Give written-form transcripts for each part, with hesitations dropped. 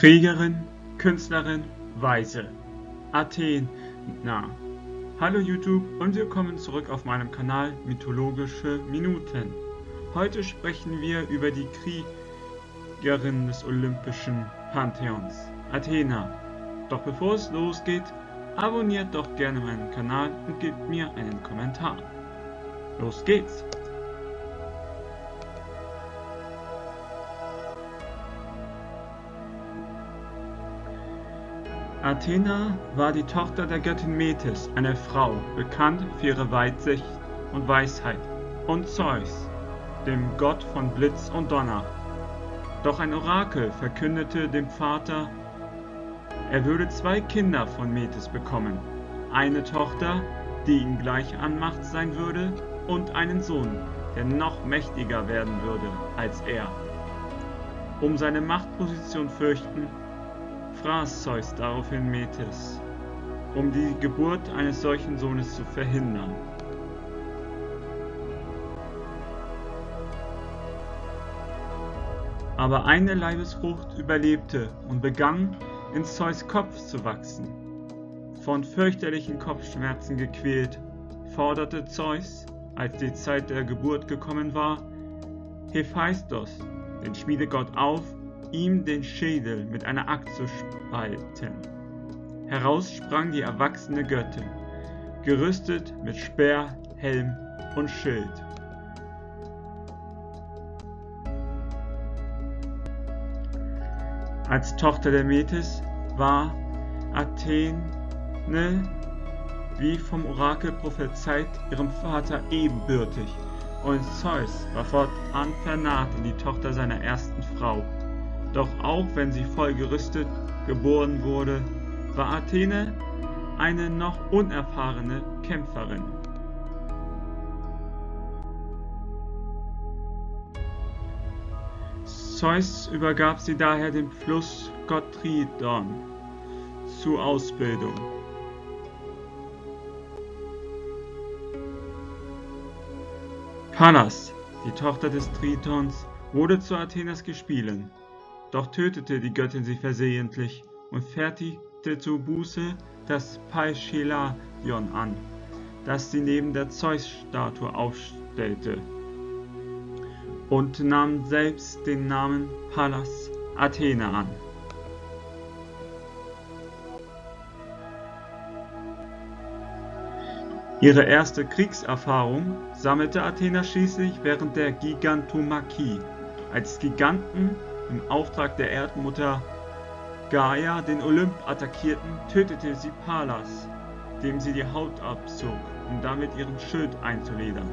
Kriegerin, Künstlerin, Weise. Athen, na. Hallo YouTube und willkommen zurück auf meinem Kanal Mythologische Minuten. Heute sprechen wir über die Kriegerin des olympischen Pantheons, Athena. Doch bevor es losgeht, abonniert doch gerne meinen Kanal und gebt mir einen Kommentar. Los geht's! Athena war die Tochter der Göttin Metis, einer Frau, bekannt für ihre Weitsicht und Weisheit, und Zeus, dem Gott von Blitz und Donner. Doch ein Orakel verkündete dem Vater, er würde 2 Kinder von Metis bekommen, eine Tochter, die ihm gleich an Macht sein würde, und einen Sohn, der noch mächtiger werden würde als er. Um seine Machtposition fürchten, fraß Zeus daraufhin Metis, um die Geburt eines solchen Sohnes zu verhindern. Aber eine Leibesfrucht überlebte und begann, in Zeus' Kopf zu wachsen. Von fürchterlichen Kopfschmerzen gequält, forderte Zeus, als die Zeit der Geburt gekommen war, Hephaistos, den Schmiedegott, auf, ihm den Schädel mit einer Axt zu spalten. Heraus sprang die erwachsene Göttin, gerüstet mit Speer, Helm und Schild. Als Tochter der Metis war Athene, wie vom Orakel prophezeit, ihrem Vater ebenbürtig, und Zeus war fortan vernarrt in die Tochter seiner ersten Frau. Doch auch wenn sie voll gerüstet geboren wurde, war Athene eine noch unerfahrene Kämpferin. Zeus übergab sie daher dem Flussgott Triton zur Ausbildung. Pallas, die Tochter des Tritons, wurde zu Athenas Gespielin. Doch tötete die Göttin sie versehentlich und fertigte zur Buße das Paeschalion an, das sie neben der Zeus-Statue aufstellte, und nahm selbst den Namen Pallas Athene an. Ihre erste Kriegserfahrung sammelte Athena schließlich während der Gigantomachie, als Giganten im Auftrag der Erdmutter Gaia den Olymp attackierten, tötete sie Pallas, dem sie die Haut abzog, um damit ihren Schild einzuledern.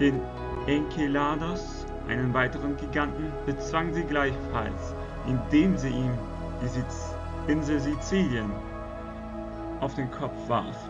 Den Enceladus, einen weiteren Giganten, bezwang sie gleichfalls, indem sie ihm die Insel Sizilien auf den Kopf warf.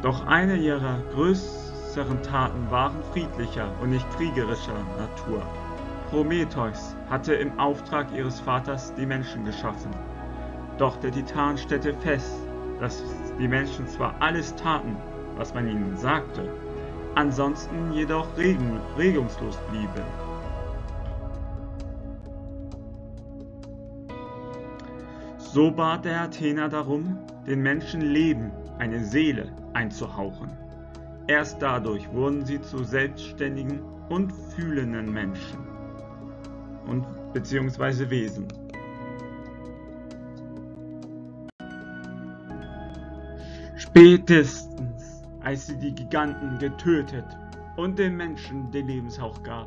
Doch eine ihrer größeren Taten waren friedlicher und nicht kriegerischer Natur. Prometheus hatte im Auftrag ihres Vaters die Menschen geschaffen. Doch der Titan stellte fest, dass die Menschen zwar alles taten, was man ihnen sagte, ansonsten jedoch regungslos blieben. So bat er Athena darum, den Menschen Leben, eine Seele, einzuhauchen. Erst dadurch wurden sie zu selbstständigen und fühlenden Menschen und bzw. Wesen. Spätestens, als sie die Giganten getötet und den Menschen den Lebenshauch gab,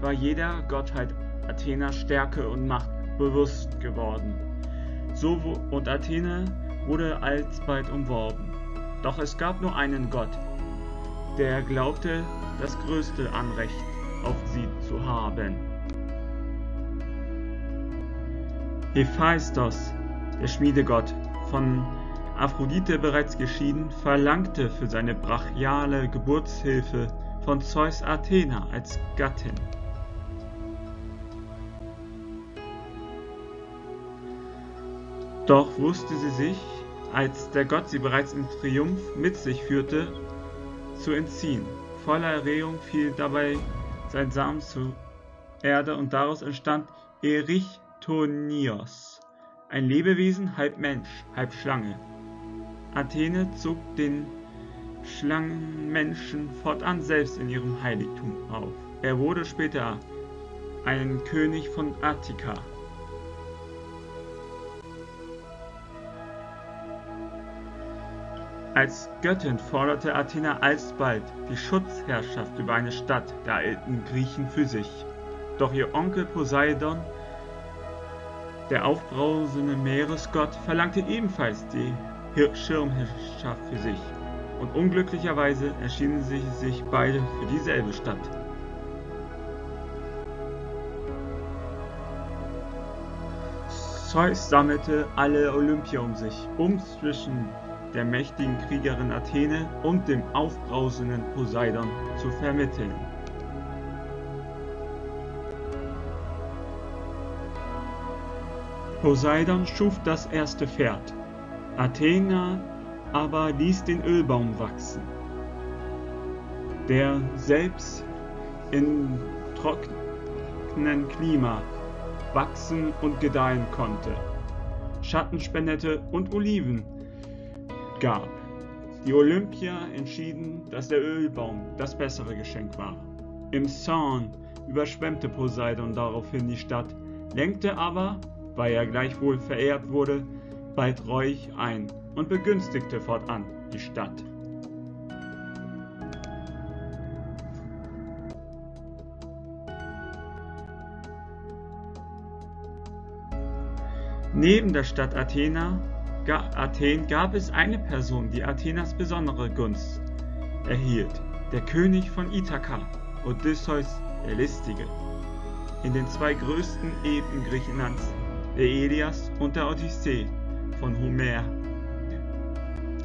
war jeder Gottheit Athena Stärke und Macht bewusst geworden. Und Athene wurde alsbald umworben. Doch es gab nur einen Gott, der glaubte, das größte Anrecht auf sie zu haben. Hephaistos, der Schmiedegott, von Aphrodite bereits geschieden, verlangte für seine brachiale Geburtshilfe von Zeus Athena als Gattin. Doch wusste sie sich, als der Gott sie bereits im Triumph mit sich führte, zu entziehen. Voller Erregung fiel dabei seinen Samen zur Erde und daraus entstand Erichthonios, ein Lebewesen, halb Mensch, halb Schlange. Athene zog den Schlangenmenschen fortan selbst in ihrem Heiligtum auf. Er wurde später ein König von Attika. Als Göttin forderte Athena alsbald die Schutzherrschaft über eine Stadt der alten Griechen für sich. Doch ihr Onkel Poseidon, der aufbrausende Meeresgott, verlangte ebenfalls die Schirmherrschaft für sich. Und unglücklicherweise entschieden sie sich beide für dieselbe Stadt. Zeus sammelte alle Olympier um sich, um zwischen der mächtigen Kriegerin Athene und dem aufbrausenden Poseidon zu vermitteln. Poseidon schuf das erste Pferd, Athena aber ließ den Ölbaum wachsen, der selbst in trockenem Klima wachsen und gedeihen konnte, Schatten spendete und Oliven gab. Die Olympier entschieden, dass der Ölbaum das bessere Geschenk war. Im Zorn überschwemmte Poseidon daraufhin die Stadt, lenkte aber, weil er gleichwohl verehrt wurde, bald reuig ein und begünstigte fortan die Stadt. Neben der Stadt Athen gab es eine Person, die Athenas besondere Gunst erhielt, der König von Ithaka, Odysseus der Listige. In den zwei größten Epen Griechenlands, der Ilias und der Odyssee von Homer,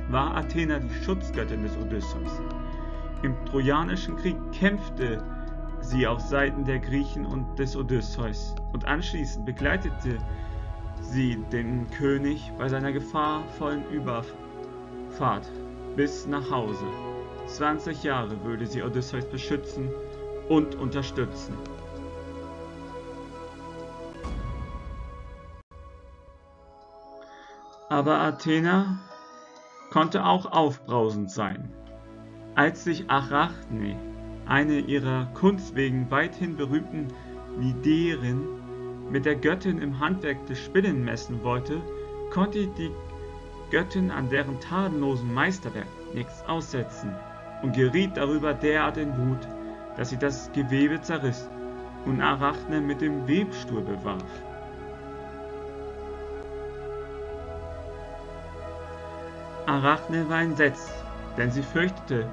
war Athena die Schutzgöttin des Odysseus. Im Trojanischen Krieg kämpfte sie auf Seiten der Griechen und des Odysseus und anschließend begleitete sie den König bei seiner gefahrvollen Überfahrt bis nach Hause. 20 Jahre würde sie Odysseus beschützen und unterstützen. Aber Athena konnte auch aufbrausend sein. Als sich Arachne, eine ihrer Kunst wegen weithin berühmten Liderin, mit der Göttin im Handwerk des Spinnen messen wollte, konnte die Göttin an deren tadellosen Meisterwerk nichts aussetzen und geriet darüber derart in Wut, dass sie das Gewebe zerriss und Arachne mit dem Webstuhl bewarf. Arachne war entsetzt, denn sie fürchtete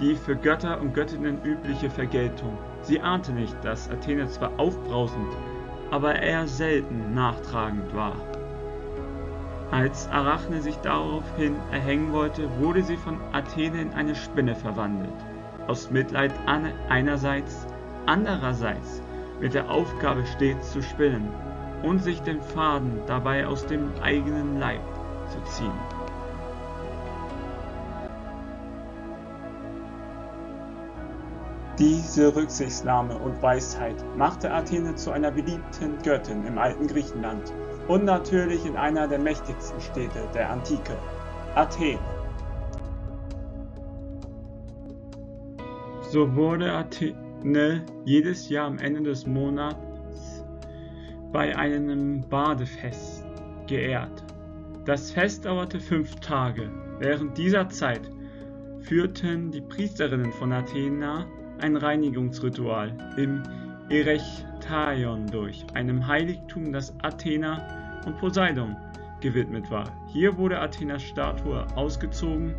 die für Götter und Göttinnen übliche Vergeltung. Sie ahnte nicht, dass Athena zwar aufbrausend, aber eher selten nachtragend war. Als Arachne sich daraufhin erhängen wollte, wurde sie von Athene in eine Spinne verwandelt. Aus Mitleid einerseits, andererseits mit der Aufgabe stets zu spinnen und sich den Faden dabei aus dem eigenen Leib zu ziehen. Diese Rücksichtnahme und Weisheit machte Athene zu einer beliebten Göttin im alten Griechenland und natürlich in einer der mächtigsten Städte der Antike, Athen. So wurde Athene jedes Jahr am Ende des Monats bei einem Badefest geehrt. Das Fest dauerte 5 Tage. Während dieser Zeit führten die Priesterinnen von Athena ein Reinigungsritual im Erechtheion durch, einem Heiligtum, das Athena und Poseidon gewidmet war. Hier wurde Athenas Statue ausgezogen,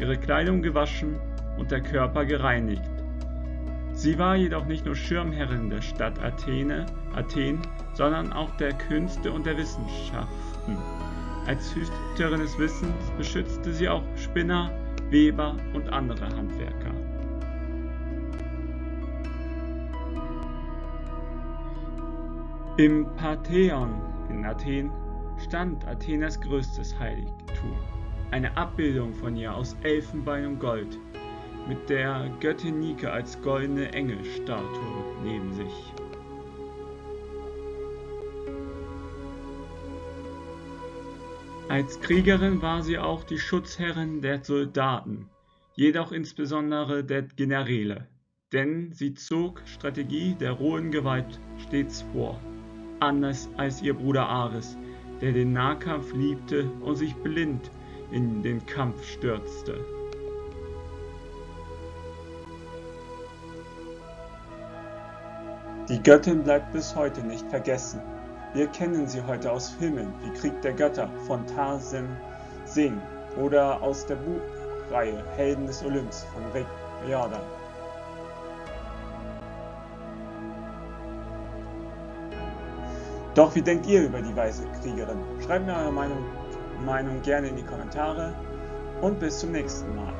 ihre Kleidung gewaschen und der Körper gereinigt. Sie war jedoch nicht nur Schirmherrin der Stadt Athen, sondern auch der Künste und der Wissenschaften. Als Hüterin des Wissens beschützte sie auch Spinner, Weber und andere Handwerker. Im Parthenon in Athen stand Athenas größtes Heiligtum, eine Abbildung von ihr aus Elfenbein und Gold, mit der Göttin Nike als goldene Engelstatue neben sich. Als Kriegerin war sie auch die Schutzherrin der Soldaten, jedoch insbesondere der Generäle, denn sie zog Strategie der rohen Gewalt stets vor, anders als ihr Bruder Ares, der den Nahkampf liebte und sich blind in den Kampf stürzte. Die Göttin bleibt bis heute nicht vergessen. Wir kennen sie heute aus Filmen wie Krieg der Götter von Tarsem Singh oder aus der Buchreihe Helden des Olymps von Rick Riordan. Doch wie denkt ihr über die weiße Kriegerin? Schreibt mir eure Meinung gerne in die Kommentare und bis zum nächsten Mal.